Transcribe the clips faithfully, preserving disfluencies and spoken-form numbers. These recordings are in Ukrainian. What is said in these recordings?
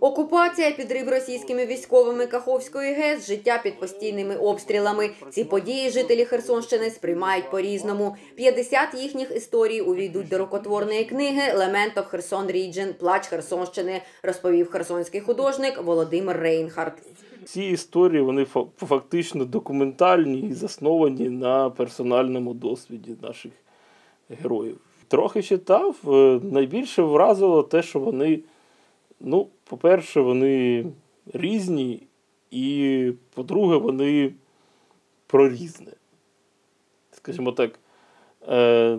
Окупація, підрив російськими військовими Каховської ГЕС, життя під постійними обстрілами. Ці події жителі Херсонщини сприймають по-різному. п'ятдесят їхніх історій увійдуть до рукотворної книги «Lament of Kherson region» «Плач Херсонщини», розповів херсонський художник Володимир Рейнхарт. Ці історії, вони фактично документальні і засновані на персональному досвіді наших героїв. Трохи читав, найбільше вразило те, що вони, ну, по-перше, вони різні, і, по-друге, вони прорізні. Скажімо так,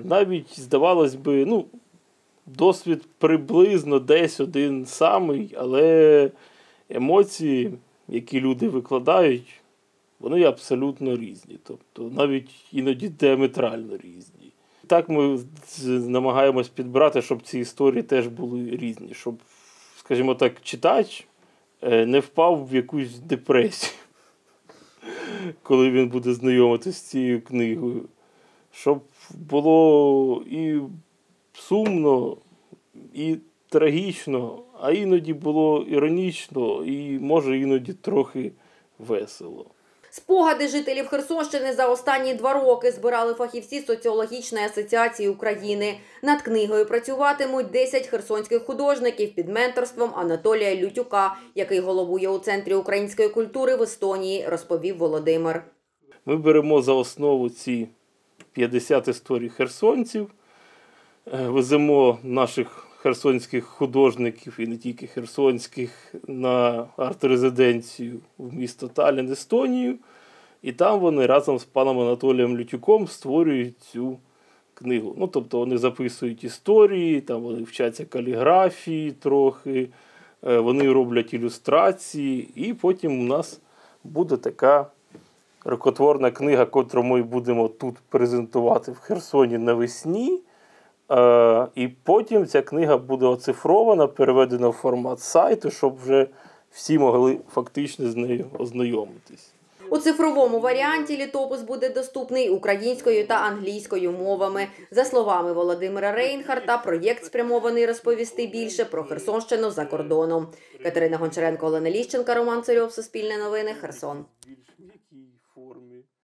навіть, здавалось би, ну, досвід приблизно десь один самий, але емоції, які люди викладають, вони абсолютно різні, тобто навіть іноді діаметрально різні. Так ми намагаємось підбирати, щоб ці історії теж були різні, щоб, скажімо так, читач не впав в якусь депресію, коли він буде знайомитися з цією книгою. Щоб було і сумно, і трагічно, а іноді було іронічно і, може, іноді трохи весело. Спогади жителів Херсонщини за останні два роки збирали фахівці Соціологічної асоціації України. Над книгою працюватимуть десять херсонських художників під менторством Анатолія Лютюка, який головує у Центрі української культури в Естонії, розповів Володимир. Ми беремо за основу ці п'ятдесят історій херсонців, веземо наших херсонських художників, і не тільки херсонських, на арт-резиденцію в місто Талін, Естонію. І там вони разом з паном Анатолієм Лютюком створюють цю книгу. Ну, тобто вони записують історії, там вони вчаться каліграфії трохи, вони роблять ілюстрації, і потім у нас буде така рукотворна книга, котру ми будемо тут презентувати в Херсоні навесні. І потім ця книга буде оцифрована, переведена в формат сайту, щоб вже всі могли фактично з нею ознайомитись. У цифровому варіанті літопис буде доступний українською та англійською мовами. За словами Володимира Рейнхарта, проєкт спрямований розповісти більше про Херсонщину за кордоном. Катерина Гончаренко, Олена Ліщенко, Роман Цирьох, Суспільне новини, Херсон.